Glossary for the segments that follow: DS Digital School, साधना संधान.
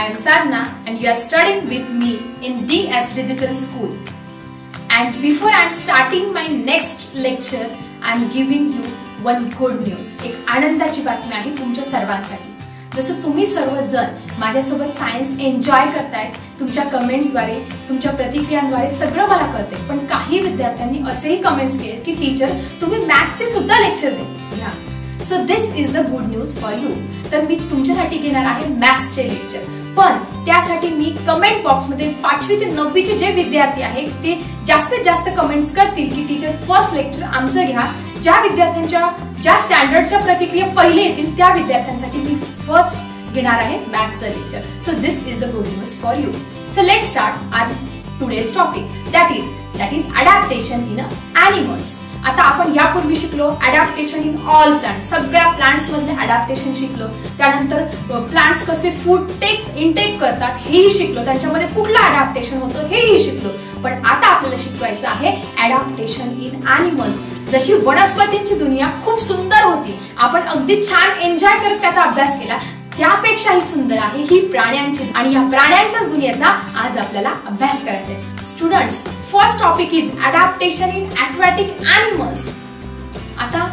I am Sadhna and you are studying with me in DS Digital School. And before I am starting my next lecture, I am giving you one good news. एक आनंदाची बातमी आहे तुमच्या सर्वांसाठी. जसं तुम्ही सर्वजण माझ्यासोबत सायन्स एन्जॉय करताय, तुमच्या कमेंट्सद्वारे, तुमच्या प्रतिक्रियांद्वारे सगळं मला कळतंय. पण काही विद्यार्थ्यांनी असेही कमेंट्स केले की टीचर तुम्ही मॅथ्सचे सुद्धा लेक्चर देता. So this is the good news for you. तर मी तुमच्यासाठी घेणार आहे मॅथ्सचे लेक्चर, पण त्यासाठी मी कमेंट बॉक्स मध्ये 5वी ते 9वी चे जे विद्यार्थी आहेत ते जास्तीत जास्त कमेंट्स करतील की टीचर फर्स्ट लेक्चर आमचं घ्या. ज्या विद्यार्थ्यांच्या ज्या स्टँडर्डच्या प्रतिक्रिया पहिले येतील त्या विद्यार्थ्यांसाठी मी फर्स्ट घेणार आहे मॅथ्सचं lecture. So this is the good news for you. So let's start our today's topic that is adaptation in animals. आता आपण यापूर्वी शिकलो अडॅप्टेशन इन ऑल प्लांट्स. सगळ्या प्लांट्स मधले अडॅप्टेशन शिकलो. त्यानंतर प्लांट्स कसे फूड इनटेक करतात हेही शिकलो. त्यांच्यामध्ये कुठलं अडॅप्टेशन होतं हेही शिकलो. पण आता आपल्याला शिकवायचं आहे अडॅप्टेशन इन ॲनिमल्स. जशी वनस्पतींची दुनिया खूप सुंदर होती, आपण अगदी छान एन्जॉय करत त्याचा अभ्यास केला, त्यापेक्षाही सुंदर आहे ही प्राण्यांची. आणि या प्राण्यांच्याच दुनियेचा आज आपल्याला अभ्यास करायचा आहे. Students, first topic is adaptation in aquatic animals. आता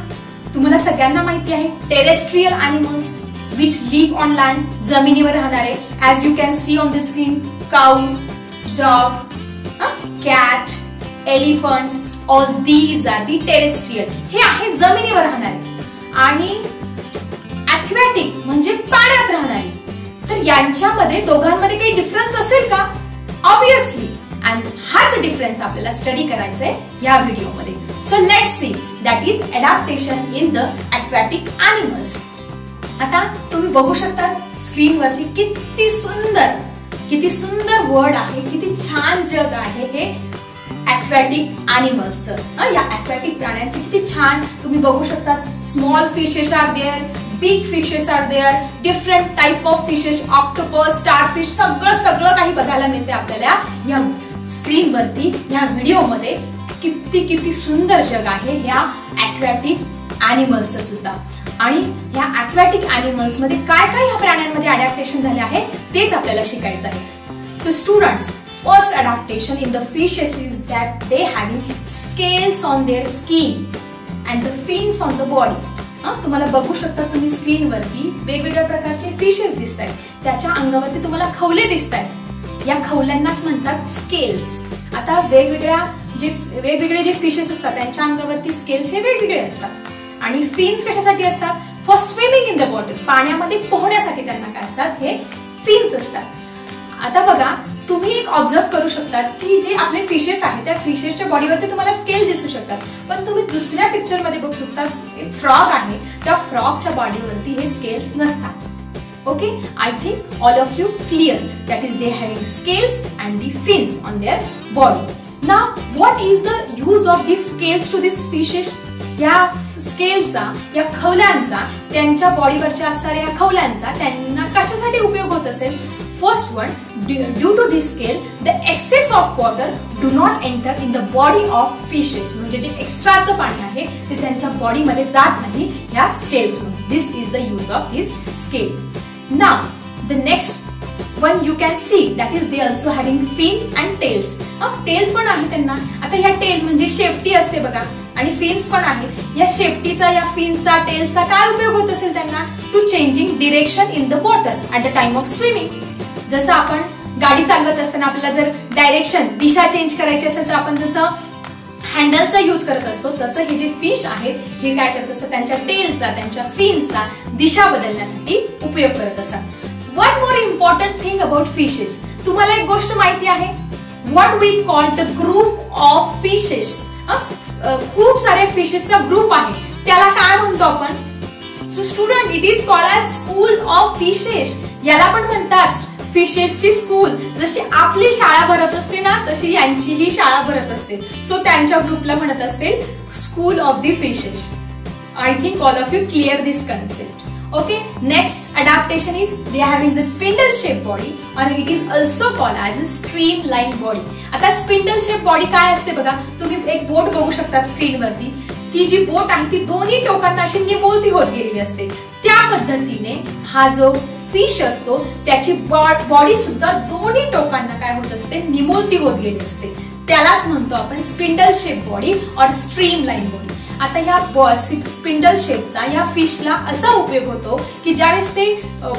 तुम्हाला सगळ्यांना माहिती आहे terrestrial animals which live on land, जमिनीवर राहणारे. As you can see on the screen, cow, dog, cat, elephant, all these are the terrestrial. हे आहे जमिनीवर राहणारे. आणि ॲक्वॅटिक म्हणजे पाण्यात राहणारी. तर यांच्यामध्ये दोघांमध्ये काही डिफरन्स असेल का? ऑब्वियसली. आणि हाच डिफरन्स आपल्याला स्टडी करायचा आहे या व्हिडिओमध्ये. So let's see that is adaptation in the aquatic animals. आता तुम्ही बघू शकता स्क्रीनवरती किती सुंदर वर्ड आहे, किती छान जग आहे हे ॲक्वॅटिक ॲनिमल्स. या ॲक्वॅटिक प्राण्यांचे किती छान तुम्ही बघू शकतात. Small fishes are there, big fishes are there, different type of fishes, octopus, starfish, सगळं काही बघायला मिळते आपल्याला या स्क्रीन वरती. या व्हिडिओ मध्ये किती सुंदर जग आहे या ॲक्वॅटिक ॲनिमल्सचं सुद्धा. आणि या ॲक्वॅटिक ॲनिमल्स मध्ये काय काय या प्राण्यांमध्ये अडॅप्टेशन झाले आहे तेच आपल्याला शिकायचं आहे. So students, first adaptation in the fishes is that they having scales on their skin and the fins on the body. तुम्हाला बघू शकता तुम्ही स्क्रीनवरती वेगवेगळ्या प्रकारचे फिशेस दिसतात. त्याच्या अंगावरती तुम्हाला खवले दिसतात. या खवल्यांनाच म्हणतात स्केल्स. आता वेगवेगळे जे फिशेस असतात त्यांच्या अंगावरती स्केल्स हे वेगवेगळे असतात. आणि फिन्स कशासाठी असतात? For swimming in the water. पाण्यामध्ये पोहण्यासाठी त्यांना काय असतात हे फिन्स असतात. आता बघा तुम्ही एक ऑब्झर्व करू शकता की जे आपले फिशेस आहेत त्या फिशेसच्या बॉडीवरती तुम्हाला स्केल दिसू शकतात. पण तुम्ही दुसऱ्या पिक्चर मध्ये बघू शकता एक फ्रॉग आहे, त्या फ्रॉगच्या बॉडीवरती हे स्केल्स नसतात. Okay, I think all of you clear that is they having scales and the fins on their body. Now what is the use of this scales to this fishes? या स्केलचा, या खवल्यांचा, त्यांच्या बॉडीवरच्या असणाऱ्या या खवल्यांचा त्यांना कशासाठी उपयोग होत असेल? First one, due to this scale, the excess of water do not enter in the body of fishes. म्हणजे जे एक्स्ट्राचं पाणी आहे ते त्यांच्या बॉडीमध्ये जात नाही या स्केल्स म्हणून. This is the use of this scale. Now the next one you can see that is they also having fin and tails. Tail पण आहे त्यांना. आता ह्या टेल म्हणजे शेपटी असते बघा, आणि फिन्स पण आहेत. या शेपटीचा, या फिन्सचा, टेल्सचा काय उपयोग होत असेल त्यांना? To changing direction in the water at the time of swimming. जसं आपण गाडी चालवत असताना आपल्याला जर डायरेक्शन, दिशा चेंज करायची असेल तर आपण जसं हँडलचा यूज करत असतो, तसं हे जे फिश आहेत हे काय करत असतात? त्यांच्या टेलचा, त्यांच्या फिनचा दिशा बदलण्यासाठी उपयोग करत असतात. One more important thing about fishes. तुम्हाला एक गोष्ट माहिती आहे, what we call the group of fishes. खूप सारे फिशेसचा ग्रुप आहे, त्याला काय म्हणतो आपण? So student, it is called as school of fishes. याला पण म्हणतात फिशेसची स्कूल. जशी आपली शाळा भरत असते ना, तशी यांचीही शाळा भरत असते. सो त्यांच्या ग्रुपला म्हणत असते school of the fishes. I think all of you clear this concept. Okay, next adaptation is they having the spindle shape body or it is also called as a stream line body. आता spindle shape body काय असते बघा, तुम्ही एक बोट बघू शकतात स्क्रीनवरती. ती जी बोट आहे ती दोन्ही टोकांना अशी निमुळती होत गेलेली असते. त्या पद्धतीने हा जो फिश असतो त्याची बॉडी सुद्धा दोन्ही टोकांना काय होत असते निमुळती होत गेली असते त्यालाच म्हणतो आपण स्पिंडल शेप बॉडी और स्ट्रीमलाइन बॉडी। आता या स्पिंडल शेपचा या फिशला असा उपयोग होतो की ज्यावेळेस ते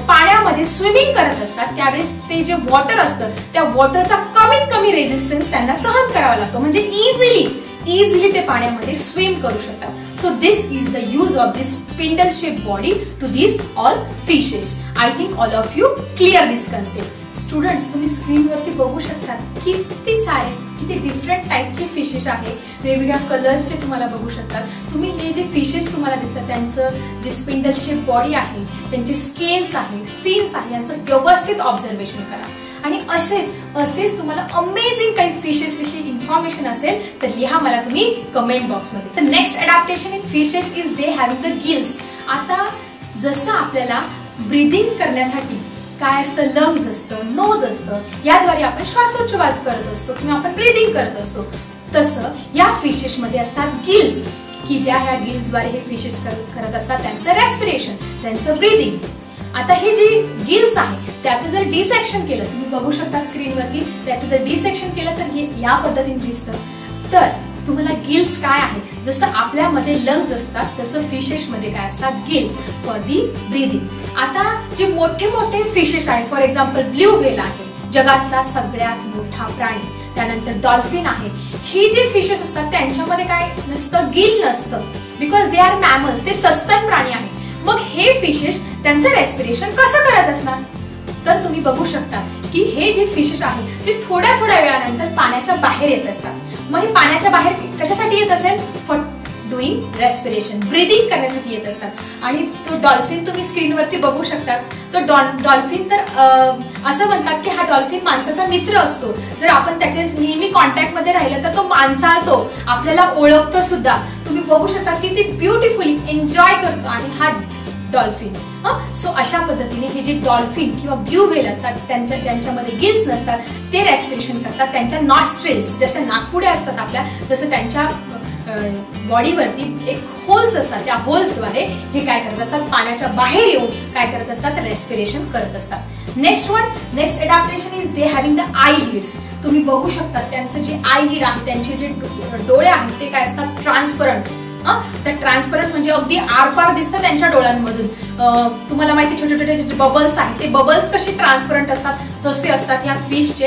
पाण्यामध्ये स्विमिंग करत असतात त्यावेळेस ते जे वॉटर असतं त्या वॉटरचा कमीत कमी रेजिस्टन्स त्यांना सहन करावा लागतो म्हणजे इजीली ते पाण्यामध्ये स्विम करू शकतात। So this is the use of this spindle shape body to this all fishes. I think all of you clear this concept. Students तुम्ही स्क्रीनवरती बघू शकता किती सारे किती डिफरंट टाइपचे फिशेस आहे वेगवेगळ्या कलर्सचे तुम्हाला बघू शकता। तुम्ही हे जे फिशेस तुम्हाला दिसतात त्यांचं जे स्पिंडल शेप बॉडी आहे त्यांचे स्केल्स आहे फिन्स आहे यांचं व्यवस्थित ऑब्जर्वेशन करा आणि असेच तुम्हाला अमेजिंग काही फिशेस विषयी इन्फॉर्मेशन असेल तर लिहा मला तुम्ही कमेंट बॉक्स मध्ये। The next adaptation in fishes is they having the gills. आता जसं आपल्याला ब्रीदिंग करण्यासाठी काय असतं लंग्स असतं नोज असतं याद्वारे आपण श्वासोच्छ्वास करत असतो किंवा आपण ब्रीदिंग करत असतो तसं या फिशेस मध्ये असतात गिल्स की ज्या ह्या गिल्स द्वारे हे फिशेस करत असतात त्यांचं रेस्पिरेशन त्यांचं ब्रीदिंग। आता हे जे गिल्स आहे त्याचं जर डिसेक्शन केलं तुम्ही बघू शकता स्क्रीनवरती त्याचं जर डिसेक्शन केलं तर हे या पद्धतीने दिसतं तर तुम्हाला गिल्स काय आहे जसं आपल्यामध्ये लंग्स असतात तसं फिशेस मध्ये काय असतात गिल्स फॉर दी ब्रीदिंग। आता जे मोठे मोठे फिशेस आहेत फॉर एक्झाम्पल ब्लू व्हेल आहे जगातला सगळ्यात मोठा प्राणी त्यानंतर डॉल्फिन आहे हे जे फिशेस असतात त्यांच्यामध्ये काय नसतं गिल नसतं बिकॉज दे आर मॅमल्स ते सस्तन प्राणी आहेत। मग हे फिशेस त्यांचं रेस्पिरेशन कसं करत असणार तर तुम्ही बघू शकता की हे जे फिशेस आहेत ते थोड्या थोड्या वेळानंतर पाण्याच्या बाहेर येत असतात। मग हे पाण्याच्या बाहेर कशासाठी येत असेल फॉर डूइंग रेस्पिरेशन ब्रीदिंग करण्यासाठी येत असतात। आणि तो डॉल्फिन तुम्ही स्क्रीनवरती बघू शकता तो डॉल्फिन तर असं म्हणतात की हा डॉल्फिन माणसाचा मित्र असतो जर आपण त्याच्या नेहमी कॉन्टॅक्टमध्ये राहिलं तर तो माणसाळतो आपल्याला ओळखतो सुद्धा। तुम्ही बघू शकता की ती ब्युटिफुली एन्जॉय करतो आणि हा डॉल्फिन सो अशा पद्धतीने हे जे डॉल्फिन किंवा ब्लू व्हेल असतात त्यांच्यामध्ये गिल्स नसतात ते रेस्पिरेशन करतात त्यांच्या नॉस्ट्रिल्स जसे नाकपुड्या असतात आपल्या तसं त्यांच्या बॉडीवरती एक होल्स असतात त्या होल्सद्वारे हे काय करत असतात पाण्याच्या बाहेर येऊन काय करत असतात रेस्पिरेशन करत असतात। Next adaptation is they having the I leads. तुम्ही बघू शकता त्यांचं जे आय लिड आहे त्यांचे जे डोळे आहेत ते काय असतात ट्रान्सपरंट तर ट्रान्सपरंट म्हणजे अगदी आरपार दिसतं त्यांच्या डोळ्यांमधून। तुम्हाला माहिती छोटे छोटे जे बबल्स आहेत ते बबल्स कसे ट्रान्सपरंट असतात तसे असतात ह्या फिशचे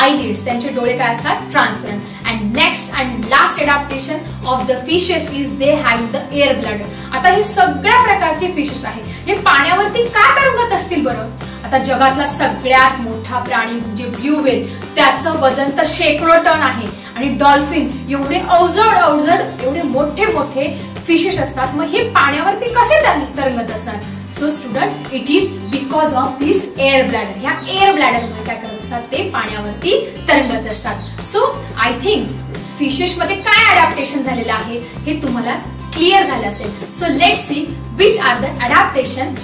आय लिड्स त्यांचे डोळे काय असतात transparent. And next and last adaptation of the fishes is they have the air blood. आता हे सगळ्या प्रकारचे फिशेस आहेत हे पाण्यावरती काय तरंगत असतील बरं। आता जगातला सगळ्यात मोठा प्राणी म्हणजे ब्लू व्हेल त्याचं वजन तर शेकडो टन आहे आणि डॉल्फिन एवढे अवजड एवढे मोठे मोठे फिशेस असतात मग हे पाण्यावरती कसे तरंगत असतात। So student it is because of this air bladder ह्या एअर ब्लॅडरमुळे काय करत असतात ते पाण्यावरती तरंगत असतात। सो आय थिंक फिशेसमध्ये काय अडॅप्टेशन झालेलं आहे हे तुम्हाला क्लिअर झालं असेल। So let's see which are the adaptation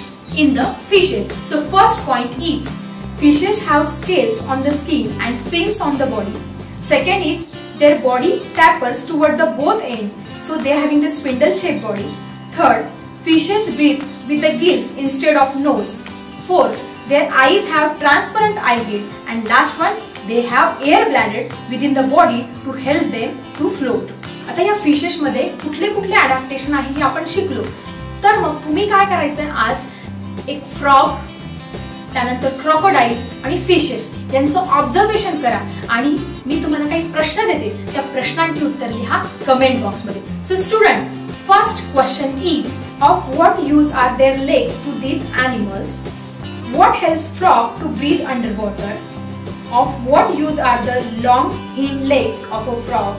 in the fishes. So first point is fishes have scales on the skin and fins on the body. Second is their body tapers toward the both end so they are having the spindle shaped body. Third, fishes breathe with the gills instead of nose. Fourth, their eyes have transparent eyelid and last one they have air bladder within the body to help them to float. आता या fishes मध्ये कुठले adaptation आहे हे आपण शिकलो तर मग तुम्ही काय करायचं आज एक फ्रॉग त्यानंतर क्रॉकोडाईल आणि फिशेस यांचं ऑब्झर्वेशन करा आणि मी तुम्हाला काही प्रश्न देते त्या प्रश्नांची उत्तर लिहा कमेंट बॉक्स मध्ये। So students first question is of what use are there legs to these animals. What helps frog to breathe under water. Of what use are the long hind legs of a frog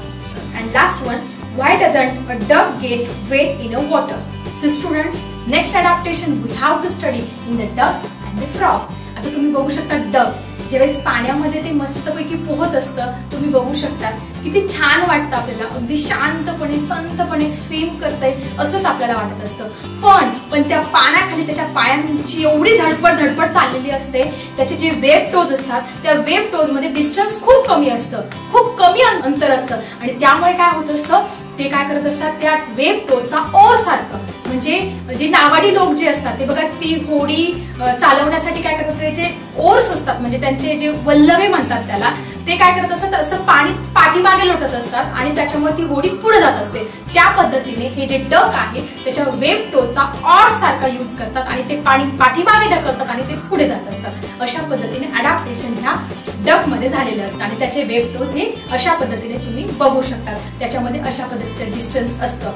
and last one why doesn't a duck get wet in a water. So students next adaptation we have to study in the duck and the frog. आता तुम्ही बघू शकता duck ज्यावेळेस पाण्यामध्ये ते मस्तपैकी पोहत असतं तुम्ही बघू शकता किती छान वाटतं आपल्याला अगदी शांतपणे संतपणे स्विम करतंय असंच आपल्याला वाटत असतं पण त्या पाण्याखाली त्याच्या पायांची एवढी धडपड चाललेली असते त्याचे जे वेब टोज असतात त्या वेब टोजमध्ये डिस्टन्स खूप कमी असतं खूप कमी अंतर असतं आणि त्यामुळे काय होत असतं ते काय करत असतात त्या वेब टोजचा ओर सारखं म्हणजे जे नावाडी लोक जे असतात ते बघा ती होडी चालवण्यासाठी काय करतात, ते जे ओर्स असतात म्हणजे त्यांचे जे वल्लवे म्हणतात त्याला, ते काय करत असतात असं पाणी पाठीमागे लोटत असतात आणि त्याच्यामुळे ती होडी पुढे जात असते। त्या पद्धतीने हे जे डक आहे त्याच्यावर वेब टोचा ऑर्स सारखा यूज करतात आणि ते पाणी पाठीमागे ढकलतात आणि ते पुढे जात असतात। अशा पद्धतीने अडॅप्टेशन ह्या डक मध्ये झालेले असतात आणि त्याचे वेब टोच हे अशा पद्धतीने तुम्ही बघू शकता, त्याच्यामध्ये अशा पद्धतीचं डिस्टन्स असतं।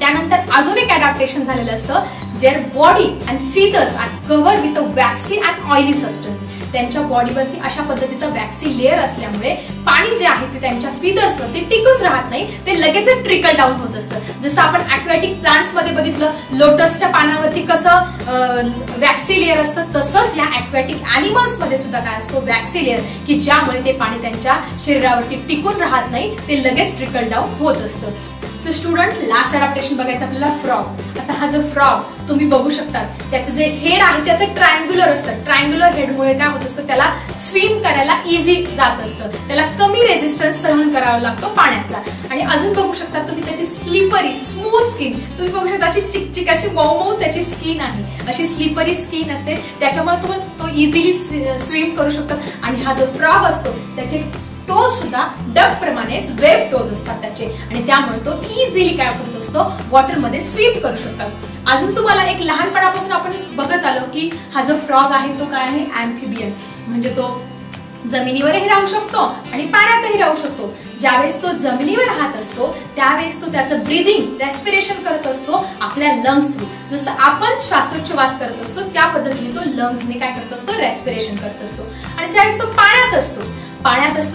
त्यानंतर अजून एक अडॅप्टेशन झालेलं असतं, their body and feathers are covered with a waxy and oily substance. त्यांच्या बॉडीवरती अशा पद्धतीचा वॅक्सी लेअर असल्यामुळे पाणी जे आहे ते त्यांच्या फीदर्सवरती टिकून राहत नाही, ते लगेच ट्रिकल डाऊन होत असतं। जसं आपण ॲक्वॅटिक प्लांट्समध्ये बघितलं लोटसच्या पानावरती कसं वॅक्सी लेअर असतं, तसंच या ॲक्वॅटिक ॲनिमल्समध्ये सुद्धा काय असतो वॅक्सी लेअर, की ज्यामुळे ते पाणी त्यांच्या शरीरावरती टिकून राहत नाही, ते लगेच ट्रिकल डाऊन होत असतं। सो स्टूडेंट लास्ट अडॅप्टेशन बघायचं आपल्याला फ्रॉग। आता हा जो फ्रॉग तुम्ही बघू शकता त्याचं जे हेड आहे त्याचं ट्रायंग्युलर असतं, ट्रायंग्युलर हेडमुळे काय होत असतं त्याला स्विम करायला इझी जात असतं, त्याला कमी रेजिस्टन्स सहन करावा लागतो पाण्याचा। आणि अजून बघू शकता तुम्ही त्याची स्लिपरी स्मूथ स्किन, तुम्ही बघू शकता अशी चिकचिक अशी मऊ मऊ त्याची स्किन आहे, अशी स्लिपरी स्किन असते, त्याच्यामुळे तुम्ही तो इझिली स्विम करू शकतात। आणि हा जो फ्रॉग असतो त्याचे टोज सुद्धा डक प्रमाणेच वेब टोज असतात त्याचे, आणि त्यामुळे तो इझिली काय करत असतो वॉटरमध्ये स्विम करू शकतात। अजून तुम्हाला एक लहानपणापासून आपण बघत आलो की हा जो फ्रॉग आहे तो काय आहे अँफिबियन, म्हणजे तो जमिनीवरही राहू शकतो आणि पाण्यातही राहू शकतो। ज्यावेळेस तो जमिनीवर राहत असतो त्यावेळेस तो त्याचं ब्रीदिंग रेस्पिरेशन करत असतो आपल्या लंग्स थ्रू, जसं आपण श्वासोच्छ्वास करत असतो त्या पद्धतीने तो लंग्सने काय करत असतो रेस्पिरेशन करत असतो। आणि ज्यावेळेस तो पाण्यात असतो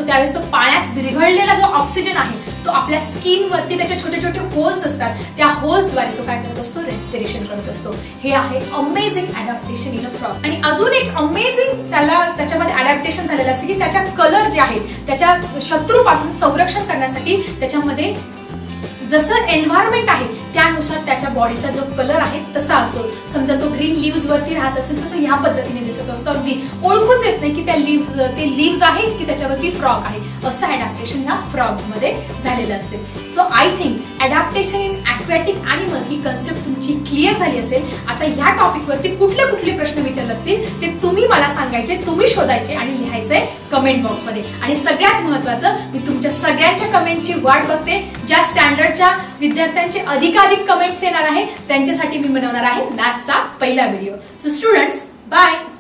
त्यावेळेस तो पाण्यात विरघळलेला जो ऑक्सिजन आहे तो आपल्या स्किनवरती त्याचे छोटे छोटे होल्स असतात, त्या होल्सद्वारे तो काय करत असतो रेस्पिरेशन करत असतो। हे आहे amazing adaptation in a frog. आणि अजून एक अमेझिंग त्याच्यामध्ये अडॅप्टेशन झालेलं असतं की त्याच्या कलर जे आहेत त्याच्या शत्रूपासून संरक्षण करण्यासाठी त्याच्यामध्ये जसं एन्व्हायरमेंट आहे त्यानुसार त्याच्या बॉडीचा जो कलर आहे तसा असतो। समजा तो ग्रीन लीव्स वरती राहत असेल तर तो ह्या पद्धतीने दिसत असतो, अगदी ओळखूच येत नाही की ते लीव्स आहेत की त्याच्यावरती फ्रॉग आहे, असं अडॅप्टेशन ह्या फ्रॉग मध्ये झालेलं असते। So I think adaptation in aquatic animal ही कन्सेप्ट तुमची क्लिअर झाली असेल। आता ह्या टॉपिकवरती कुठले कुठले प्रश्न विचारतील ते तुम्ही मला सांगायचे, तुम्ही शोधायचे आणि लिहायचे कमेंट बॉक्समध्ये। आणि सगळ्यात महत्त्वाचं मी तुमच्या सगळ्यांच्या कमेंटची वाट बघते, ज्या स्टँडर्डच्या विद्यार्थ्यांचे अधिकाधिक कमेंट्स येणार आहे त्यांच्यासाठी मी बनवणार आहे मॅथचा पहिला व्हिडिओ। So students bye.